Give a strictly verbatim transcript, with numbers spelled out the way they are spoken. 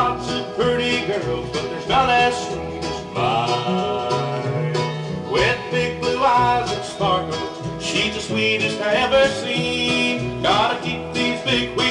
lots of pretty girls, but there's not as sweet as mine. With big blue eyes that sparkle, she's the sweetest I ever seen. Gotta keep these big wheels.